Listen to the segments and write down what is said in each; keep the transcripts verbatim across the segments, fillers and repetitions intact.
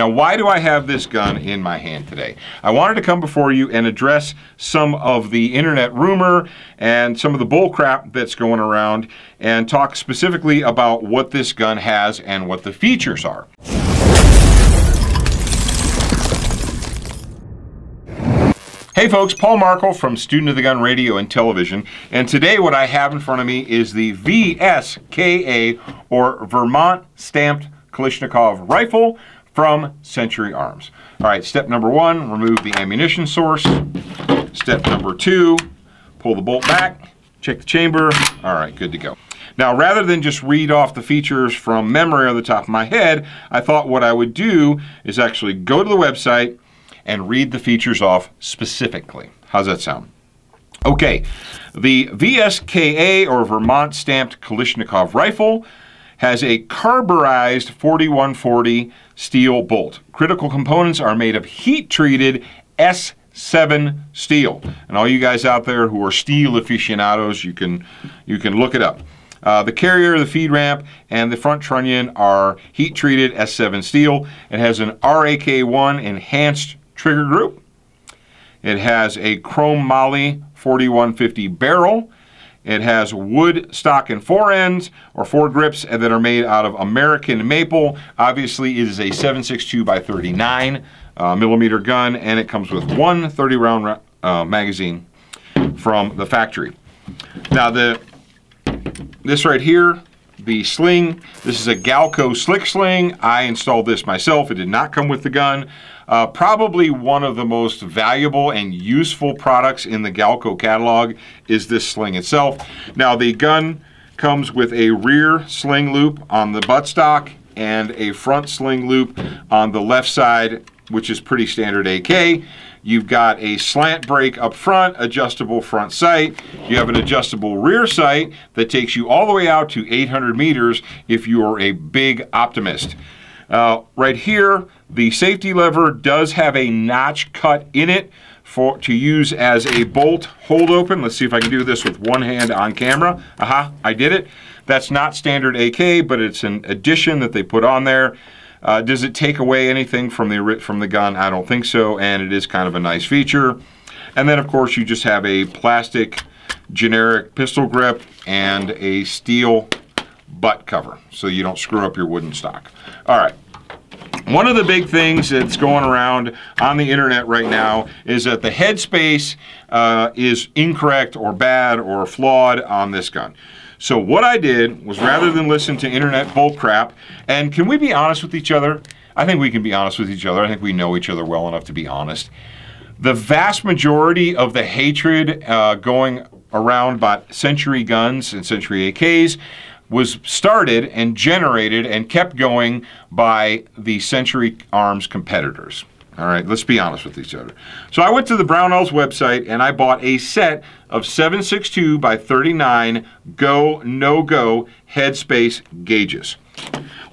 Now, why do I have this gun in my hand today? I wanted to come before you and address some of the internet rumor and some of the bull crap that's going around, and talk specifically about what this gun has and what the features are. Hey folks, Paul Markel from Student of the Gun Radio and Television, and today what I have in front of me is the V S K A, or Vermont Stamped Kalashnikov Rifle from Century Arms. Alright, step number one, remove the ammunition source. Step number two, pull the bolt back, check the chamber. Alright, good to go. Now, rather than just read off the features from memory on the top of my head, I thought what I would do is actually go to the website and read the features off specifically. How's that sound? Okay, the V S K A, or Vermont Stamped Kalashnikov Rifle, has a carburized forty-one forty steel bolt. Critical components are made of heat-treated S seven steel. And all you guys out there who are steel aficionados, you can, you can look it up. Uh, the carrier, the feed ramp, and the front trunnion are heat-treated S seven steel. It has an R A K one enhanced trigger group. It has a chrome moly forty-one fifty barrel. It has wood stock and fore ends, or fore grips, that are made out of American maple. Obviously, it is a seven sixty-two by thirty-nine uh, millimeter gun, and it comes with one thirty round uh, magazine from the factory. Now, the this right here, the sling, this is a Galco slick sling. I installed this myself. It did not come with the gun. Uh, probably one of the most valuable and useful products in the Galco catalog is this sling itself. Now, the gun comes with a rear sling loop on the buttstock and a front sling loop on the left side, which is pretty standard A K. You've got a slant brake up front, adjustable front sight. You have an adjustable rear sight that takes you all the way out to eight hundred meters if you are a big optimist. Uh, right here, the safety lever does have a notch cut in it for to use as a bolt hold open. Let's see if I can do this with one hand on camera. Aha, I did it. That's not standard A K, but it's an addition that they put on there. Uh, does it take away anything from the from the gun? I don't think so, and it is kind of a nice feature. And then, of course, you just have a plastic generic pistol grip and a steel butt cover, so you don't screw up your wooden stock. All right. One of the big things that's going around on the internet right now is that the headspace uh, is incorrect or bad or flawed on this gun. So what I did was, rather than listen to internet bull crap, and can we be honest with each other? I think we can be honest with each other. I think we know each other well enough to be honest. The vast majority of the hatred uh, going around about Century guns and Century A Ks was started and generated and kept going by the Century Arms competitors. All right, let's be honest with each other. So I went to the Brownells website and I bought a set of seven sixty-two by thirty-nine go, no go headspace gauges.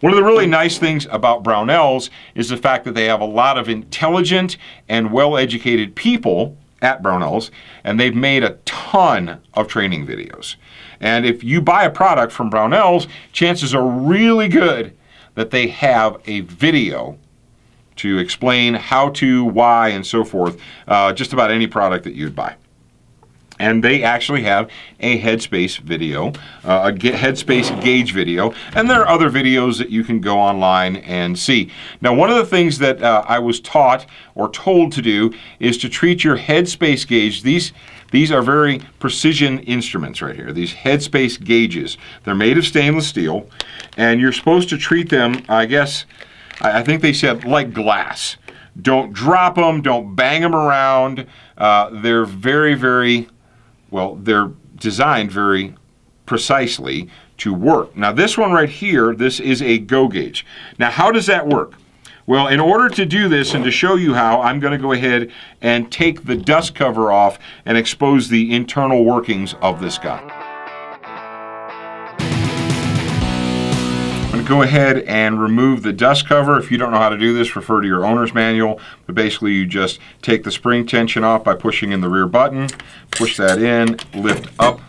One of the really nice things about Brownells is the fact that they have a lot of intelligent and well-educated people at Brownells, and they've made a ton of training videos. And if you buy a product from Brownells, chances are really good that they have a video to explain how to, why, and so forth, uh, just about any product that you'd buy. And they actually have a headspace video, uh, a headspace gauge video, and there are other videos that you can go online and see. Now, one of the things that uh, I was taught or told to do is to treat your headspace gauge. These These are very precision instruments right here, these headspace gauges. They're made of stainless steel, and you're supposed to treat them, I guess, I think they said, like glass. Don't drop them, don't bang them around. Uh, they're very, very, well, they're designed very precisely to work. Now, this one right here, this is a go gauge. Now, how does that work? Well, in order to do this and to show you how, I'm going to go ahead and take the dust cover off and expose the internal workings of this gun. I'm going to go ahead and remove the dust cover. If you don't know how to do this, refer to your owner's manual. But basically, you just take the spring tension off by pushing in the rear button, push that in, lift up,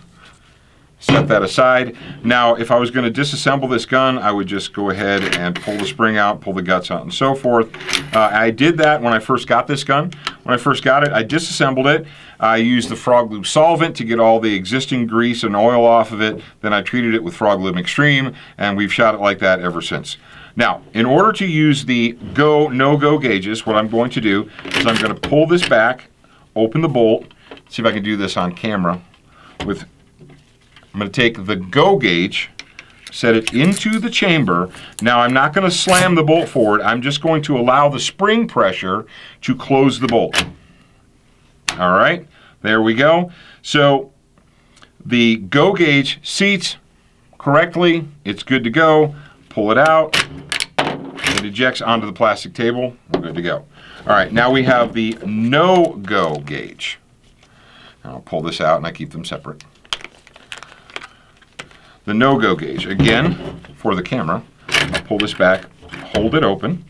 set that aside. Now, if I was going to disassemble this gun, I would just go ahead and pull the spring out, pull the guts out, and so forth. Uh, I did that when I first got this gun. When I first got it, I disassembled it. I used the FrogLube solvent to get all the existing grease and oil off of it. Then I treated it with FrogLube Extreme, and we've shot it like that ever since. Now, in order to use the go, no-go gauges, what I'm going to do is I'm going to pull this back, open the bolt, see if I can do this on camera with... I'm going to take the go gauge, set it into the chamber. Now I'm not going to slam the bolt forward. I'm just going to allow the spring pressure to close the bolt. All right, there we go. So the go gauge seats correctly. It's good to go. Pull it out. It ejects onto the plastic table. We're good to go. All right, now we have the no-go gauge. I'll pull this out and I keep them separate. The no-go gauge, again, for the camera, I'll pull this back, hold it open,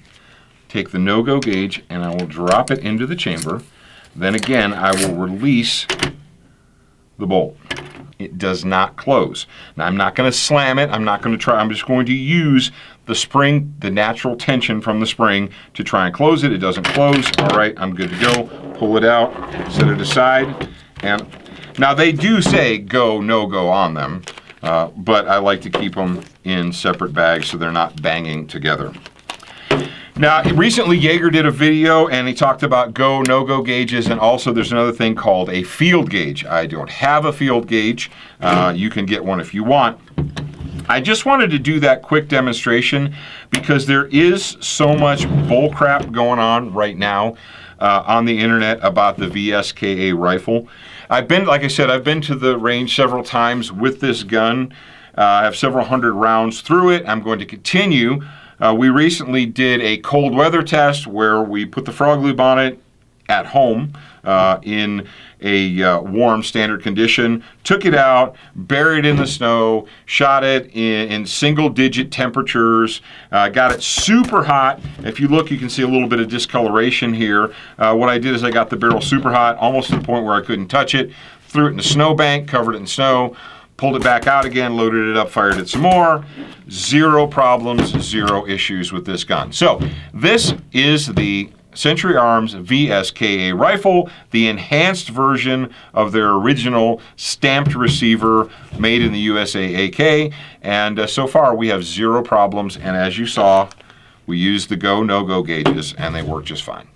take the no-go gauge, and I will drop it into the chamber. Then again, I will release the bolt. It does not close. Now, I'm not going to slam it. I'm not going to try. I'm just going to use the spring, the natural tension from the spring, to try and close it. It doesn't close. All right, I'm good to go. Pull it out, set it aside. And now, they do say go, no-go on them. Uh, but I like to keep them in separate bags so they're not banging together. Now, recently Jaeger did a video and he talked about go, no-go gauges, and also there's another thing called a field gauge. I don't have a field gauge. Uh, you can get one if you want. I just wanted to do that quick demonstration because there is so much bullcrap going on right now uh, on the internet about the V S K A rifle. I've been, like I said, I've been to the range several times with this gun. Uh, I have several hundred rounds through it. I'm going to continue. Uh, we recently did a cold weather test where we put the FrogLube on it at home uh, in a uh, warm standard condition, took it out, buried it in the snow, shot it in, in single digit temperatures, uh, got it super hot. If you look, you can see a little bit of discoloration here. Uh, what I did is I got the barrel super hot, almost to the point where I couldn't touch it, threw it in a snowbank, covered it in snow, pulled it back out again, loaded it up, fired it some more. Zero problems, zero issues with this gun. So this is the Century Arms V S K A rifle, the enhanced version of their original stamped receiver made in the U S A A K. And uh, so far we have zero problems, and as you saw, we used the go, no-go gauges and they work just fine.